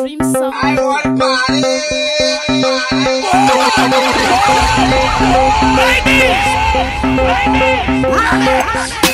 Dream song. I want party. Baby! Baby!